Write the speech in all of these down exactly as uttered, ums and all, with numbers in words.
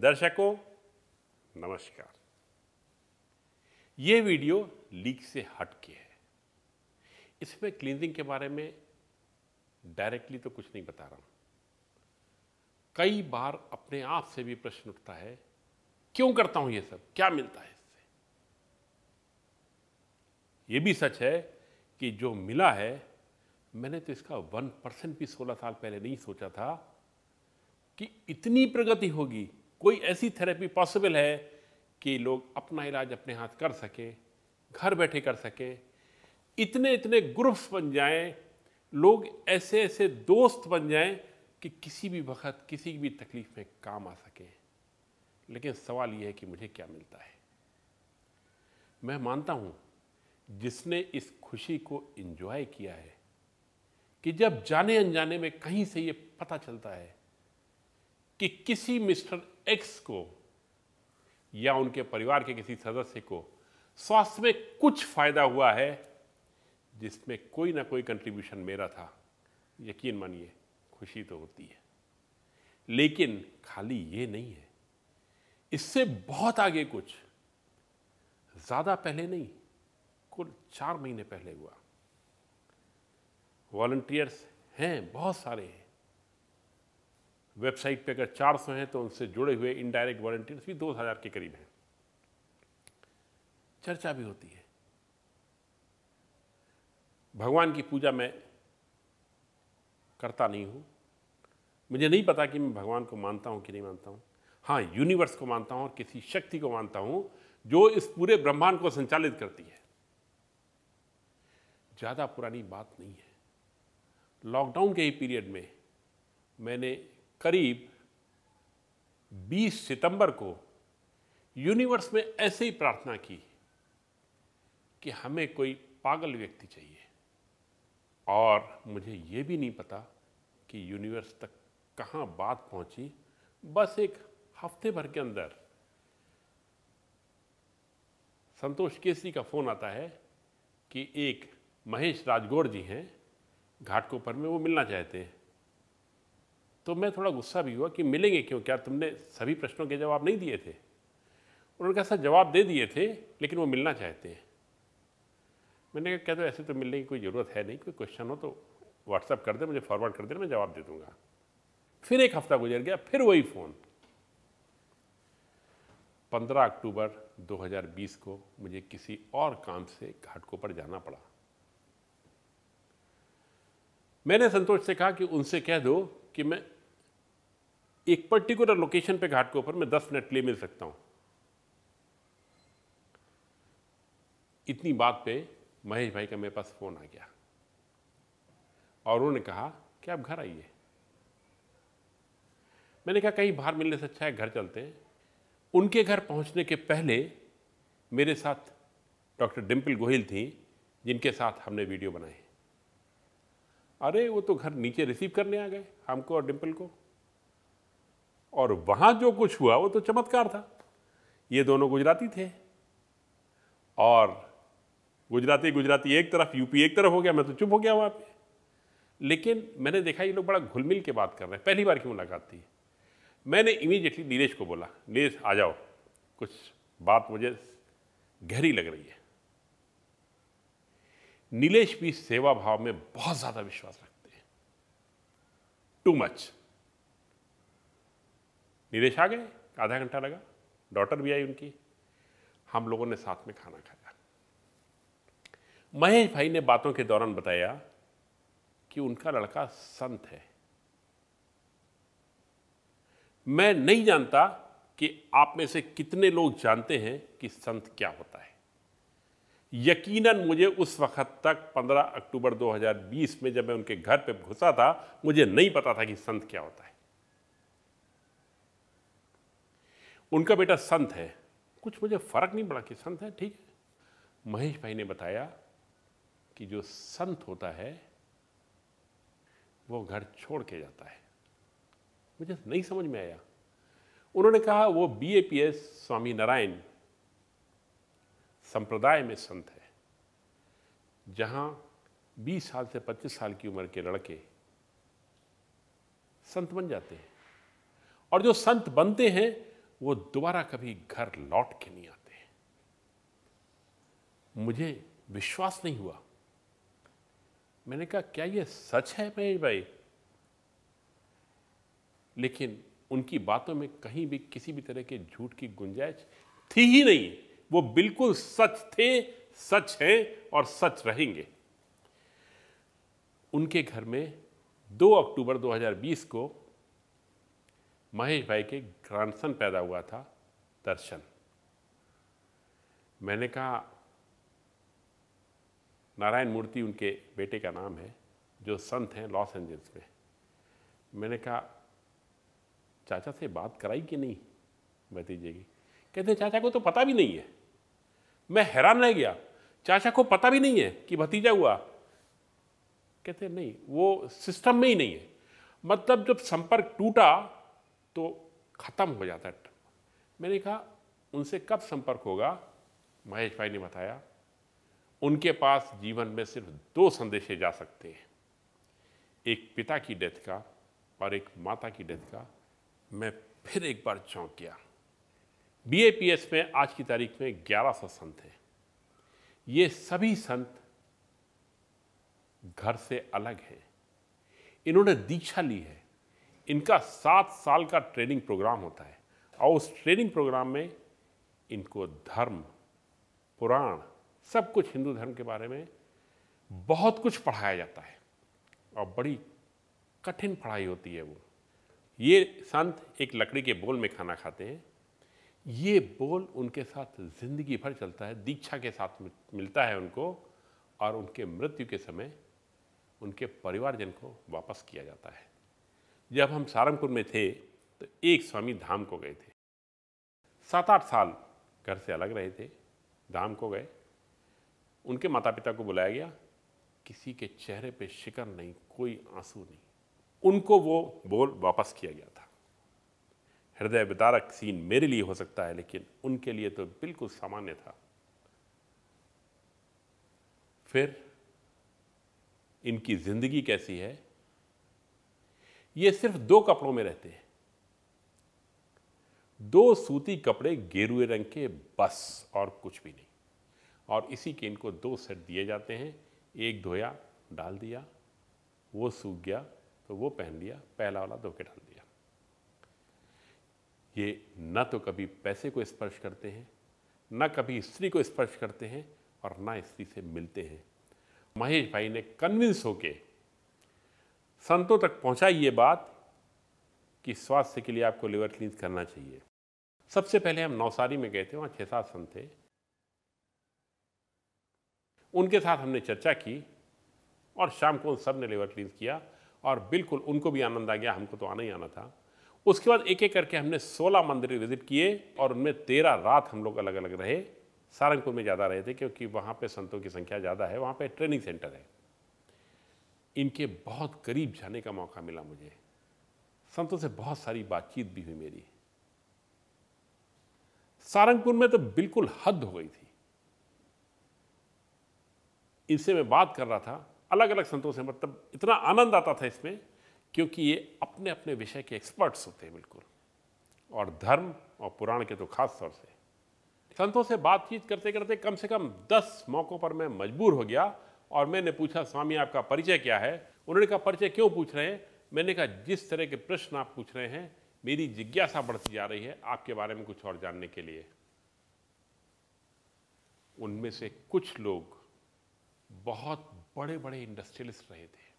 दर्शकों नमस्कार। ये वीडियो लीक से हटके है, इसमें क्लींजिंग के बारे में डायरेक्टली तो कुछ नहीं बता रहा हूँ। कई बार अपने आप से भी प्रश्न उठता है, क्यों करता हूँ ये सब, क्या मिलता है इससे। ये भी सच है कि जो मिला है, मैंने तो इसका वन परसेंट भी सोलह साल पहले नहीं सोचा था कि इतनी प्रगति होगी। कोई ऐसी थेरेपी पॉसिबल है कि लोग अपना इलाज अपने हाथ कर सकें, घर बैठे कर सकें, इतने इतने ग्रुप्स बन जाएं, लोग ऐसे ऐसे दोस्त बन जाएं कि किसी भी वक्त किसी भी तकलीफ में काम आ सकें। लेकिन सवाल यह है कि मुझे क्या मिलता है। मैं मानता हूँ जिसने इस खुशी को एंजॉय किया है कि जब जाने अनजाने में कहीं से ये पता चलता है कि किसी मिस्टर एक्स को या उनके परिवार के किसी सदस्य को स्वास्थ्य में कुछ फायदा हुआ है जिसमें कोई ना कोई कंट्रीब्यूशन मेरा था, यकीन मानिए खुशी तो होती है। लेकिन खाली ये नहीं है, इससे बहुत आगे कुछ ज़्यादा पहले नहीं, कुल चार महीने पहले हुआ। वॉलंटियर्स हैं, बहुत सारे हैं, वेबसाइट पे अगर चार सौ हैं तो उनसे जुड़े हुए इनडायरेक्ट वॉलंटियर्स भी दो हज़ार के करीब हैं। चर्चा भी होती है, भगवान की पूजा मैं करता नहीं हूँ, मुझे नहीं पता कि मैं भगवान को मानता हूँ कि नहीं मानता हूँ। हाँ, यूनिवर्स को मानता हूँ और किसी शक्ति को मानता हूँ जो इस पूरे ब्रह्मांड को संचालित करती है। ज़्यादा पुरानी बात नहीं है, लॉकडाउन के ही पीरियड में मैंने करीब बीस सितंबर को यूनिवर्स में ऐसे ही प्रार्थना की कि हमें कोई पागल व्यक्ति चाहिए, और मुझे ये भी नहीं पता कि यूनिवर्स तक कहाँ बात पहुँची। बस एक हफ्ते भर के अंदर संतोष केसरी का फ़ोन आता है कि एक महेश राजगोर जी हैं घाटकोपर में, वो मिलना चाहते हैं। तो मैं थोड़ा गुस्सा भी हुआ कि मिलेंगे क्यों, क्या तुमने सभी प्रश्नों के जवाब नहीं दिए थे। उन्होंने कहा सर जवाब दे दिए थे लेकिन वो मिलना चाहते हैं। मैंने कहा क्या तो ऐसे तो मिलने की कोई ज़रूरत है नहीं, कोई क्वेश्चन हो तो व्हाट्सअप कर दे, मुझे फॉरवर्ड कर देना, मैं जवाब दे दूँगा। फिर एक हफ्ता गुजर गया, फिर वही फ़ोन। पंद्रह अक्टूबर दो हज़ार बीस को मुझे किसी और काम से घाटकोपर जाना पड़ा। मैंने संतोष से कहा कि उनसे कह दो कि मैं एक पर्टिकुलर लोकेशन पे घाटकोपर में दस मिनट के लिए मिल सकता हूँ। इतनी बात पे महेश भाई का मेरे पास फ़ोन आ गया और उन्होंने कहा कि आप घर आइए। मैंने कहा कहीं बाहर मिलने से अच्छा है घर चलते हैं। उनके घर पहुंचने के पहले मेरे साथ डॉक्टर डिम्पल गोहिल थी, जिनके साथ हमने वीडियो बनाए। अरे वो तो घर नीचे रिसीव करने आ गए हमको और डिम्पल को, और वहाँ जो कुछ हुआ वो तो चमत्कार था। ये दोनों गुजराती थे और गुजराती गुजराती एक तरफ, यूपी एक तरफ हो गया, मैं तो चुप हो गया वहाँ पे। लेकिन मैंने देखा ये लोग बड़ा घुल मिल के बात कर रहे हैं, पहली बार की मुलाकात थी। मैंने इमीडिएटली नीलेश को बोला, नीलेश आ जाओ, कुछ बात मुझे गहरी लग रही है। नीलेश भी सेवा भाव में बहुत ज़्यादा विश्वास रखते हैं, टू मच। नीलेश आ गए, आधा घंटा लगा, डॉटर भी आई उनकी, हम लोगों ने साथ में खाना खाया। महेश भाई ने बातों के दौरान बताया कि उनका लड़का संत है। मैं नहीं जानता कि आप में से कितने लोग जानते हैं कि संत क्या होता है। यकीनन मुझे उस वक्त तक पंद्रह अक्टूबर दो हज़ार बीस में जब मैं उनके घर पे घुसा था, मुझे नहीं पता था कि संत क्या होता है। उनका बेटा संत है, कुछ मुझे फर्क नहीं पड़ा कि संत है, ठीक है। महेश भाई ने बताया कि जो संत होता है वो घर छोड़ के जाता है। मुझे नहीं समझ में आया। उन्होंने कहा वो B A P S Swaminarayan संप्रदाय में संत है, जहाँ बीस साल से पच्चीस साल की उम्र के लड़के संत बन जाते हैं, और जो संत बनते हैं वो दोबारा कभी घर लौट के नहीं आते। मुझे विश्वास नहीं हुआ, मैंने कहा क्या ये सच है महेश भाई? लेकिन उनकी बातों में कहीं भी किसी भी तरह के झूठ की गुंजाइश थी ही नहीं, वो बिल्कुल सच थे, सच हैं और सच रहेंगे। उनके घर में दो अक्टूबर दो हज़ार बीस को महेश भाई के ग्रैंडसन पैदा हुआ था, दर्शन। मैंने कहा नारायण मूर्ति उनके बेटे का नाम है जो संत हैं लॉस एंजल्स में। मैंने कहा चाचा से बात कराई कि नहीं भतीजे की? कहते चाचा को तो पता भी नहीं है। मैं हैरान रह गया, चाचा को पता भी नहीं है कि भतीजा हुआ? कहते नहीं, वो सिस्टम में ही नहीं है। मतलब जब संपर्क टूटा तो खत्म हो जाता है। मैंने कहा उनसे कब संपर्क होगा? महेश भाई ने बताया उनके पास जीवन में सिर्फ दो संदेशे जा सकते हैं, एक पिता की डेथ का और एक माता की डेथ का। मैं फिर एक बार चौंक गया। बीएपीएस में आज की तारीख में ग्यारह सौ संत हैं। ये सभी संत घर से अलग हैं, इन्होंने दीक्षा ली है। इनका सात साल का ट्रेनिंग प्रोग्राम होता है और उस ट्रेनिंग प्रोग्राम में इनको धर्म, पुराण, सब कुछ हिंदू धर्म के बारे में बहुत कुछ पढ़ाया जाता है और बड़ी कठिन पढ़ाई होती है वो। ये संत एक लकड़ी के बोल में खाना खाते हैं, ये बोल उनके साथ जिंदगी भर चलता है, दीक्षा के साथ मिलता है उनको और उनके मृत्यु के समय उनके परिवारजन को वापस किया जाता है। जब हम सारंगपुर में थे तो एक स्वामी धाम को गए थे, सात आठ साल घर से अलग रहे थे, धाम को गए, उनके माता पिता को बुलाया गया, किसी के चेहरे पे शिकन नहीं, कोई आंसू नहीं, उनको वो बोल वापस किया गया था। हृदय विदारक सीन मेरे लिए हो सकता है लेकिन उनके लिए तो बिल्कुल सामान्य था। फिर इनकी ज़िंदगी कैसी है? ये सिर्फ दो कपड़ों में रहते हैं, दो सूती कपड़े गेरुए रंग के, बस और कुछ भी नहीं। और इसी के इनको दो सेट दिए जाते हैं, एक धोया डाल दिया, वो सूख गया तो वो पहन लिया, पहला वाला धो के डाल दिया। ये न तो कभी पैसे को स्पर्श करते हैं, न कभी स्त्री को स्पर्श करते हैं और न स्त्री से मिलते हैं। महेश भाई ने कन्विंस होके संतों तक पहुंचाई ये बात कि स्वास्थ्य के लिए आपको लिवर क्लींस करना चाहिए। सबसे पहले हम नवसारी में गए थे, वहाँ छः सात संत थे, उनके साथ हमने चर्चा की और शाम को उन सब ने लिवर क्लींस किया और बिल्कुल उनको भी आनंद आ गया, हमको तो आना ही आना था। उसके बाद एक एक करके हमने सोलह मंदिर विजिट किए और उनमें तेरह रात हम लोग अलग अलग रहे। सारंगपुर में ज़्यादा रहे थे क्योंकि वहाँ पर संतों की संख्या ज़्यादा है, वहाँ पर ट्रेनिंग सेंटर है। इनके बहुत करीब जाने का मौका मिला मुझे, संतों से बहुत सारी बातचीत भी हुई मेरी। सारंगपुर में तो बिल्कुल हद हो गई थी। इनसे मैं बात कर रहा था अलग अलग संतों से, मतलब इतना आनंद आता था इसमें क्योंकि ये अपने अपने विषय के एक्सपर्ट्स होते हैं बिल्कुल, और धर्म और पुराण के तो खास तौर से। संतों से बातचीत करते करते कम से कम दस मौक़ों पर मैं मजबूर हो गया और मैंने पूछा स्वामी आपका परिचय क्या है? उन्होंने कहा परिचय क्यों पूछ रहे हैं? मैंने कहा जिस तरह के प्रश्न आप पूछ रहे हैं मेरी जिज्ञासा बढ़ती जा रही है आपके बारे में कुछ और जानने के लिए। उनमें से कुछ लोग बहुत बड़े बड़े इंडस्ट्रियलिस्ट रहे थे।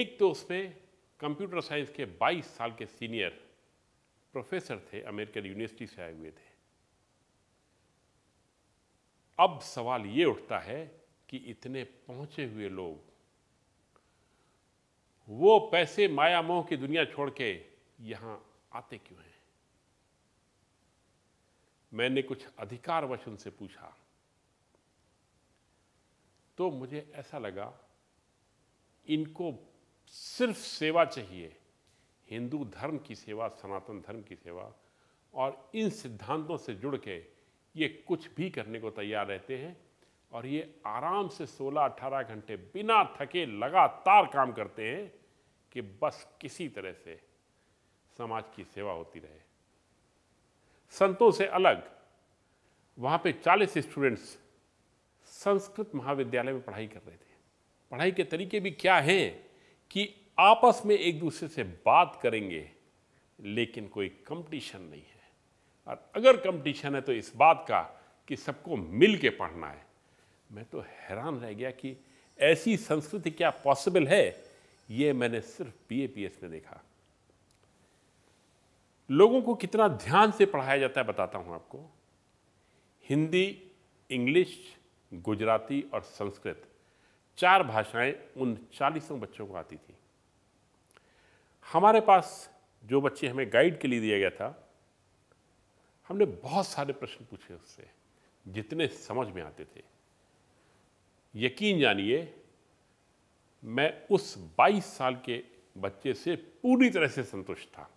एक तो उसमें कंप्यूटर साइंस के बाईस साल के सीनियर प्रोफेसर थे, अमेरिकन यूनिवर्सिटी से आए हुए थे। अब सवाल ये उठता है कि इतने पहुंचे हुए लोग वो पैसे माया मोह की दुनिया छोड़ के यहां आते क्यों हैं? मैंने कुछ अधिकारवश उनसे पूछा तो मुझे ऐसा लगा इनको सिर्फ सेवा चाहिए, हिंदू धर्म की सेवा, सनातन धर्म की सेवा, और इन सिद्धांतों से जुड़ के ये कुछ भी करने को तैयार रहते हैं और ये आराम से सोलह अठारह घंटे बिना थके लगातार काम करते हैं कि बस किसी तरह से समाज की सेवा होती रहे। संतों से अलग वहाँ पे चालीस स्टूडेंट्स संस्कृत महाविद्यालय में पढ़ाई कर रहे थे। पढ़ाई के तरीके भी क्या हैं कि आपस में एक दूसरे से बात करेंगे, लेकिन कोई कंपटीशन नहीं है, और अगर कंपटीशन है तो इस बात का कि सबको मिल के पढ़ना है। मैं तो हैरान रह गया कि ऐसी संस्कृति क्या पॉसिबल है, ये मैंने सिर्फ बी ए पी एस में देखा। लोगों को कितना ध्यान से पढ़ाया जाता है बताता हूँ आपको। हिंदी, इंग्लिश, गुजराती और संस्कृत, चार भाषाएं उन चालीसों बच्चों को आती थी। हमारे पास जो बच्चे हमें गाइड के लिए दिया गया था, हमने बहुत सारे प्रश्न पूछे उससे, जितने समझ में आते थे। यकीन जानिए, मैं उस बाईस साल के बच्चे से पूरी तरह से संतुष्ट था।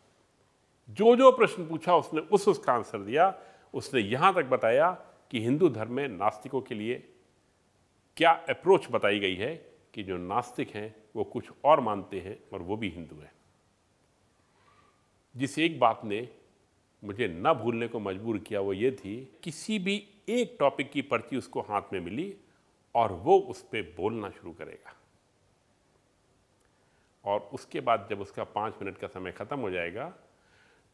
जो जो प्रश्न पूछा उसने उस उसका आंसर दिया। उसने यहाँ तक बताया कि हिंदू धर्म में नास्तिकों के लिए क्या अप्रोच बताई गई है, कि जो नास्तिक हैं वो कुछ और मानते हैं और वो भी हिंदू हैं। जिस एक बात ने मुझे न भूलने को मजबूर किया वो ये थी, किसी भी एक टॉपिक की पर्ची उसको हाथ में मिली और वो उस पर बोलना शुरू करेगा, और उसके बाद जब उसका पाँच मिनट का समय ख़त्म हो जाएगा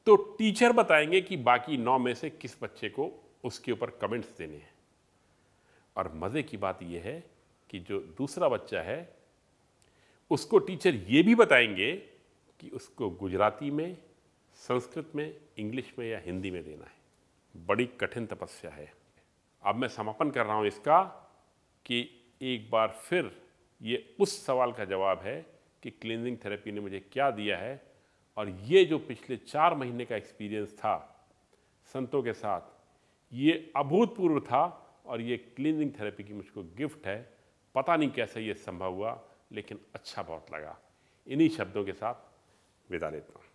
तो टीचर बताएंगे कि बाकी नौ में से किस बच्चे को उसके ऊपर कमेंट्स देने हैं। और मज़े की बात यह है कि जो दूसरा बच्चा है उसको टीचर ये भी बताएंगे कि उसको गुजराती में, संस्कृत में, इंग्लिश में या हिंदी में देना है। बड़ी कठिन तपस्या है। अब मैं समापन कर रहा हूँ इसका कि एक बार फिर ये उस सवाल का जवाब है कि क्लींजिंग थेरेपी ने मुझे क्या दिया है, और ये जो पिछले चार महीने का एक्सपीरियंस था संतों के साथ, ये अभूतपूर्व था, और ये क्लींजिंग थेरेपी की मुझको गिफ्ट है। पता नहीं कैसे ये संभव हुआ, लेकिन अच्छा बहुत लगा। इन्हीं शब्दों के साथ विदा लेता हूँ।